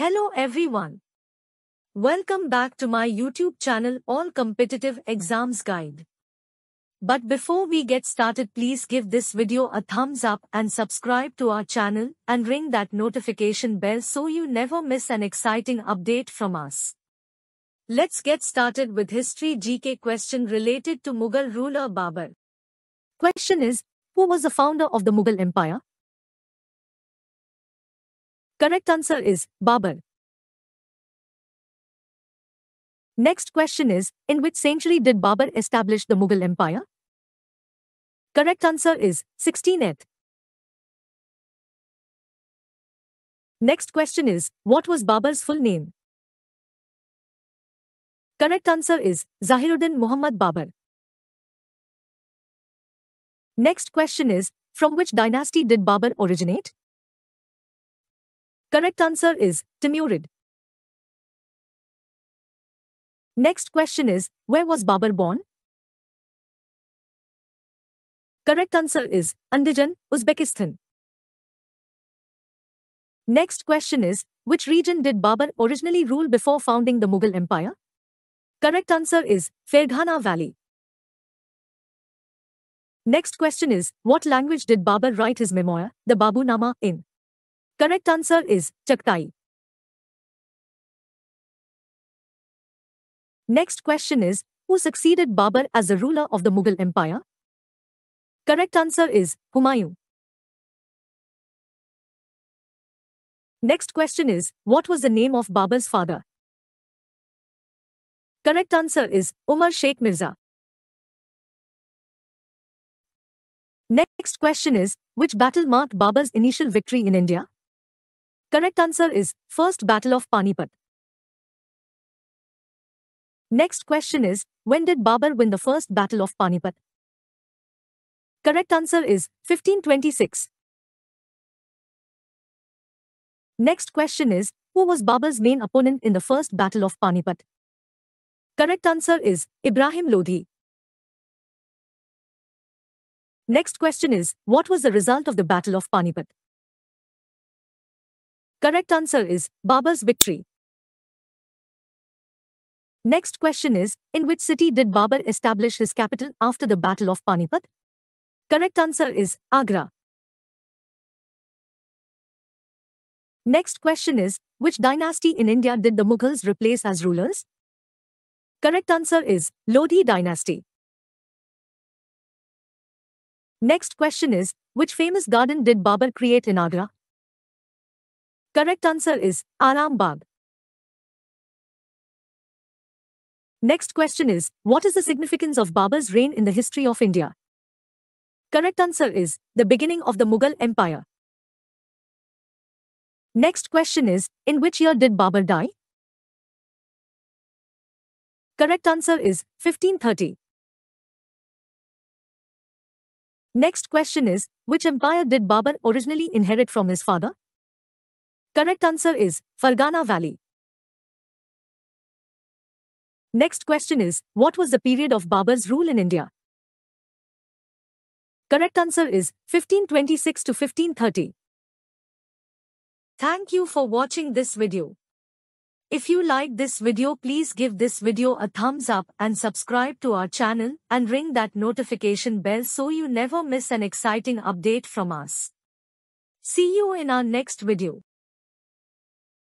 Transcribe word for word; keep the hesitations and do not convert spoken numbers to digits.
Hello everyone. Welcome back to my YouTube channel All Competitive Exams Guide. But before we get started, please give this video a thumbs up and subscribe to our channel and ring that notification bell so you never miss an exciting update from us. Let's get started with History G K question related to Mughal ruler Babur. Question is, who was the founder of the Mughal Empire? Correct answer is Babur. Next question is, in which century did Babur establish the Mughal Empire? Correct answer is sixteenth. Next question is, what was Babur's full name? Correct answer is Zahiruddin Muhammad Babur. Next question is, from which dynasty did Babur originate? Correct answer is Timurid. Next question is, where was Babur born? Correct answer is Andijan, Uzbekistan. Next question is, which region did Babur originally rule before founding the Mughal Empire? Correct answer is Ferghana Valley. Next question is, what language did Babur write his memoir, the Baburnama, in? Correct answer is Chaktai. Next question is, who succeeded Babur as the ruler of the Mughal Empire? Correct answer is Humayun. Next question is, what was the name of Babur's father? Correct answer is Umar Sheikh Mirza. Next question is, which battle marked Babur's initial victory in India? Correct answer is First Battle of Panipat. Next question is, when did Babur win the First Battle of Panipat? Correct answer is fifteen twenty-six. Next question is, who was Babur's main opponent in the First Battle of Panipat? Correct answer is Ibrahim Lodhi. Next question is, what was the result of the Battle of Panipat? Correct answer is Babur's victory. Next question is, in which city did Babur establish his capital after the Battle of Panipat? Correct answer is Agra. Next question is, which dynasty in India did the Mughals replace as rulers? Correct answer is Lodi dynasty. Next question is, which famous garden did Babur create in Agra? Correct answer is Aram Bagh. Next question is, what is the significance of Babur's reign in the history of India? Correct answer is, the beginning of the Mughal Empire. Next question is, in which year did Babur die? Correct answer is fifteen thirty. Next question is, which empire did Babur originally inherit from his father? Correct answer is Ferghana Valley. Next question is, what was the period of Babur's rule in India? Correct answer is fifteen twenty-six to fifteen thirty. Thank you for watching this video. If you like this video, please give this video a thumbs up and subscribe to our channel and ring that notification bell so you never miss an exciting update from us. See you in our next video.